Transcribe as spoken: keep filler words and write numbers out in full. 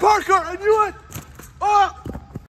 Parker, I knew it! Oh!